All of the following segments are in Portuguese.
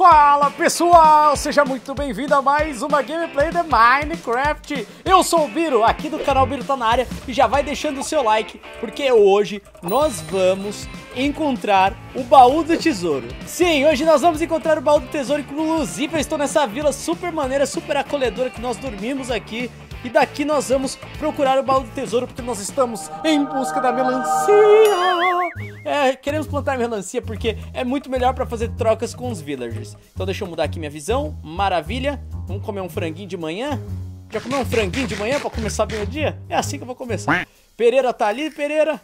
Fala pessoal, seja muito bem-vindo a mais uma gameplay de Minecraft. Eu sou o Biro, aqui do canal Biro Tá Na Área, e já vai deixando o seu like, porque hoje nós vamos encontrar o baú do tesouro. Sim, hoje nós vamos encontrar o baú do tesouro, inclusive eu estou nessa vila super maneira, super acolhedora que nós dormimos aqui. E daqui nós vamos procurar o baú do tesouro, porque nós estamos em busca da melancia. É, queremos plantar melancia porque é muito melhor para fazer trocas com os villagers. Então deixa eu mudar aqui minha visão, maravilha. Vamos comer um franguinho de manhã. Já comeu um franguinho de manhã para começar bem o dia? É assim que eu vou começar. Pereira tá ali, Pereira.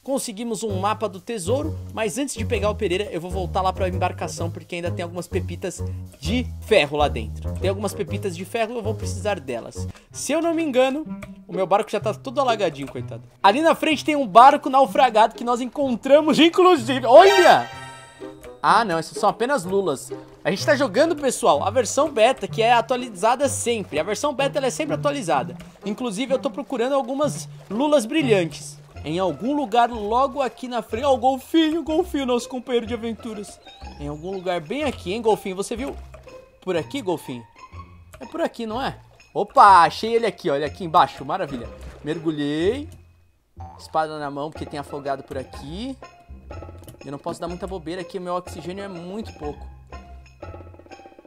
Conseguimos um mapa do tesouro, mas antes de pegar o Pereira, eu vou voltar lá para a embarcação, porque ainda tem algumas pepitas de ferro lá dentro. Tem algumas pepitas de ferro, eu vou precisar delas. Se eu não me engano, o meu barco já tá todo alagadinho, coitado. Ali na frente tem um barco naufragado que nós encontramos, inclusive. Olha! Ah, não, essas são apenas lulas. A gente tá jogando, pessoal, a versão beta, que é atualizada sempre. A versão beta, ela é sempre atualizada. Inclusive, eu tô procurando algumas lulas brilhantes em algum lugar logo aqui na frente. Ó, o golfinho, nosso companheiro de aventuras. Em algum lugar bem aqui, hein, golfinho? Você viu? Por aqui, golfinho? É por aqui, não é? Opa, achei ele aqui, olha, aqui embaixo, maravilha. Mergulhei. Espada na mão, porque tem afogado por aqui. Eu não posso dar muita bobeira aqui, meu oxigênio é muito pouco.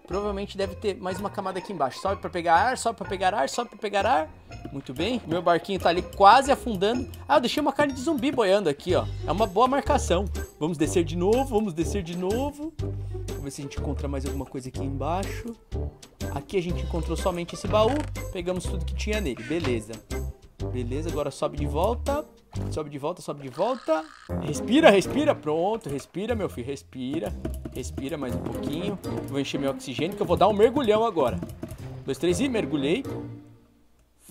Provavelmente deve ter mais uma camada aqui embaixo. Sobe pra pegar ar, sobe pra pegar ar, sobe pra pegar ar. Muito bem, meu barquinho tá ali quase afundando. Ah, eu deixei uma carne de zumbi boiando aqui, ó. É uma boa marcação. Vamos descer de novo, Vamos ver se a gente encontra mais alguma coisa aqui embaixo. Aqui a gente encontrou somente esse baú. Pegamos tudo que tinha nele, beleza. Beleza, agora sobe de volta. Sobe de volta, Respira, pronto, respira, meu filho, respira mais um pouquinho. Vou encher meu oxigênio que eu vou dar um mergulhão agora. 2, 3 e mergulhei.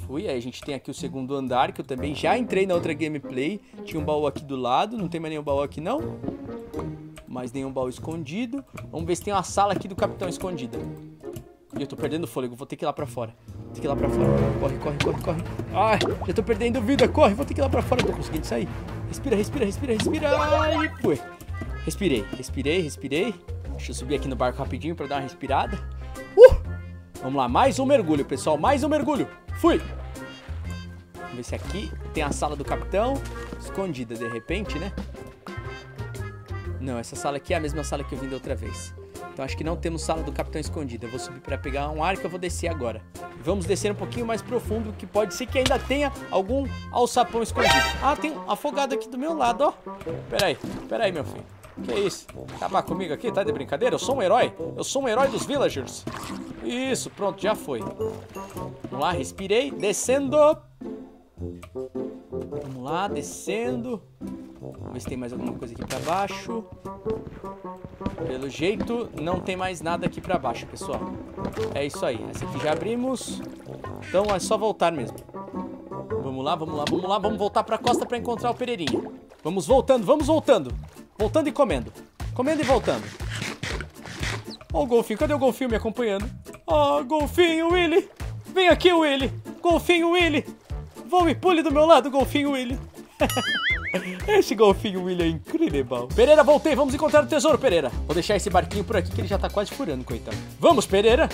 Fui, aí a gente tem aqui o segundo andar, que eu também já entrei na outra gameplay. Tinha um baú aqui do lado, não tem mais nenhum baú aqui não. Mais nenhum baú escondido. Vamos ver se tem uma sala aqui do capitão escondida. E eu tô perdendo fôlego, vou ter que ir lá pra fora. Corre, corre. Ai, já tô perdendo vida, corre, vou ter que ir lá pra fora. Não tô conseguindo sair. Respira, Ai, foi. Respirei, Deixa eu subir aqui no barco rapidinho pra dar uma respirada. Vamos lá, mais um mergulho, pessoal, Fui. Vamos ver se aqui tem a sala do capitão escondida, de repente, né? Não, essa sala aqui é a mesma sala que eu vim da outra vez. Então acho que não temos sala do capitão escondida. Eu vou subir para pegar um ar que eu vou descer agora. Vamos descer um pouquinho mais profundo, que pode ser que ainda tenha algum alçapão escondido. Ah, tem um afogado aqui do meu lado, ó. Pera aí, meu filho. Que isso? Acabar comigo aqui? Tá de brincadeira? Eu sou um herói. Eu sou um herói dos villagers. Isso, pronto, já foi. Vamos lá, respirei. Descendo. Vamos lá, descendo. Vamos ver se tem mais alguma coisa aqui pra baixo. Pelo jeito, não tem mais nada aqui pra baixo, pessoal. É isso aí. Essa aqui já abrimos. Então é só voltar mesmo. Vamos lá, Vamos voltar pra costa pra encontrar o Pereirinha. Vamos voltando, Voltando e comendo. Comendo e voltando. Ó, o golfinho. Cadê o golfinho me acompanhando? Ó, golfinho, Willy. Vem aqui, Willy. Golfinho, Willy. Voe, pule do meu lado, golfinho, Willy. Esse golfinho, Willy, é incrível. Pereira, voltei. Vamos encontrar o tesouro, Pereira. Vou deixar esse barquinho por aqui que ele já tá quase furando, coitado. Vamos, Pereira.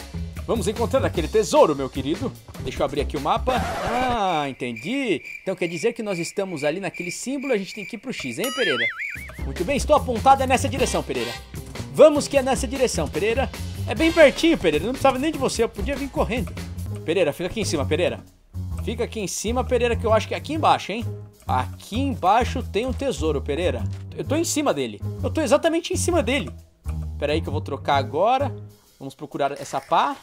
Vamos encontrar aquele tesouro, meu querido. Deixa eu abrir aqui o mapa. Ah, entendi. Então quer dizer que nós estamos ali naquele símbolo. A gente tem que ir pro X, hein, Pereira? Muito bem, estou apontado nessa direção, Pereira. Vamos que é nessa direção, Pereira. É bem pertinho, Pereira. Não precisava nem de você, eu podia vir correndo. Pereira, fica aqui em cima, Pereira. Fica aqui em cima, Pereira, que eu acho que é aqui embaixo, hein? Aqui embaixo tem um tesouro, Pereira. Eu tô em cima dele. Eu tô exatamente em cima dele. Pera aí que eu vou trocar agora. Vamos procurar essa pá.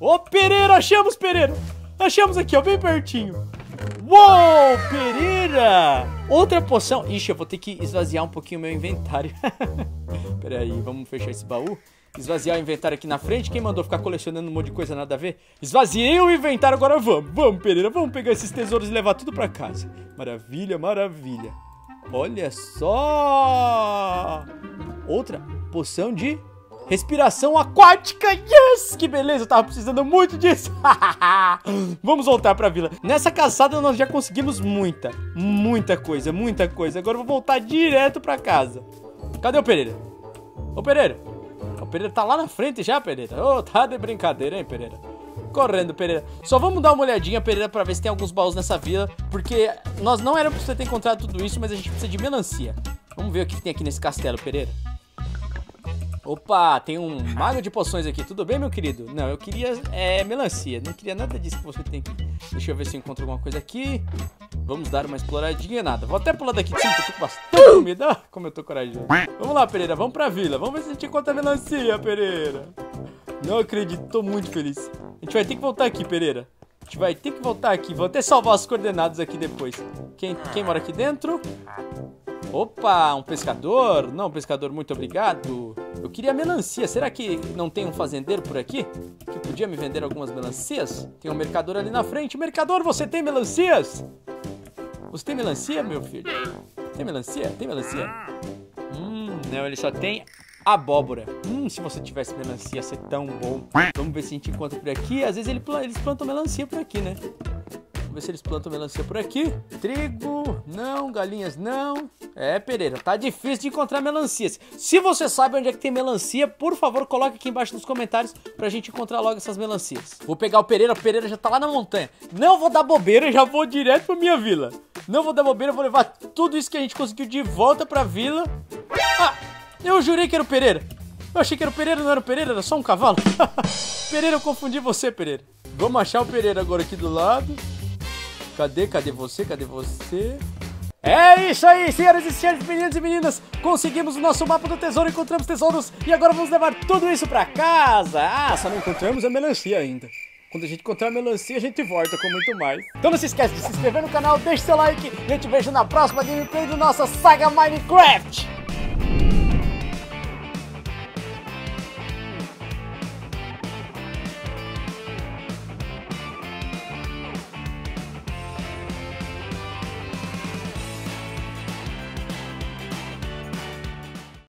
Ô, Pereira, achamos, Pereira. Achamos aqui, ó, bem pertinho. Uou, Pereira! Outra poção. Ixi, eu vou ter que esvaziar um pouquinho o meu inventário. Pera aí, vamos fechar esse baú. Esvaziar o inventário aqui na frente. Quem mandou ficar colecionando um monte de coisa nada a ver? Esvaziei o inventário, agora vamos. Vamos, Pereira, vamos pegar esses tesouros e levar tudo pra casa. Maravilha, Olha só! Outra poção de respiração aquática, yes! Que beleza, eu tava precisando muito disso. Vamos voltar pra vila. Nessa caçada nós já conseguimos muita, muita coisa. Agora eu vou voltar direto pra casa. Cadê o Pereira? Ô, Pereira, Pereira tá lá na frente já, Pereira. Ô, tá de brincadeira, hein, Pereira. Correndo, Pereira. Só vamos dar uma olhadinha, Pereira, pra ver se tem alguns baús nessa vila. Porque nós não era pra você ter encontrado tudo isso, mas a gente precisa de melancia. Vamos ver o que tem aqui nesse castelo, Pereira. Opa, tem um mago de poções aqui. Tudo bem, meu querido? Não, eu queria melancia. Não queria nada disso que você tem aqui. Deixa eu ver se eu encontro alguma coisa aqui. Vamos dar uma exploradinha, nada. Vou até pular daqui de cima, tô com bastante comida. Ah, como eu tô corajoso. Vamos lá, Pereira, vamos pra vila. Vamos ver se a gente encontra a melancia, Pereira. Não acredito, tô muito feliz. A gente vai ter que voltar aqui, Pereira. A gente vai ter que voltar aqui. Vou até salvar as coordenadas aqui depois. Quem mora aqui dentro? Opa, um pescador? Não, pescador, muito obrigado. Eu queria melancia. Será que não tem um fazendeiro por aqui que podia me vender algumas melancias? Tem um mercador ali na frente. Mercador, você tem melancias? Você tem melancia, meu filho? Tem melancia? Tem melancia? Não, ele só tem abóbora. Se você tivesse melancia, ia ser tão bom. Vamos ver se a gente encontra por aqui. Às vezes eles plantam melancia por aqui, né? Vamos ver se eles plantam melancia por aqui. Trigo, não. Galinhas, não. É, Pereira, tá difícil de encontrar melancias. Se você sabe onde é que tem melancia, por favor, coloque aqui embaixo nos comentários pra gente encontrar logo essas melancias. Vou pegar o Pereira já tá lá na montanha. Não vou dar bobeira, já vou direto pra minha vila. Não vou dar bobeira, vou levar tudo isso que a gente conseguiu de volta pra vila. Ah, eu jurei que era o Pereira. Eu achei que era o Pereira, não era o Pereira, era só um cavalo. Pereira, eu confundi você, Pereira. Vamos achar o Pereira agora aqui do lado. Cadê? Cadê você? Cadê você? É isso aí, senhoras e senhores, meninos e meninas. Conseguimos o nosso mapa do tesouro, encontramos tesouros e agora vamos levar tudo isso pra casa. Ah, só não encontramos a melancia ainda. Quando a gente encontrar a melancia, a gente volta com muito mais. Então não se esquece de se inscrever no canal, deixe seu like e eu te vejo na próxima gameplay do nossa saga Minecraft.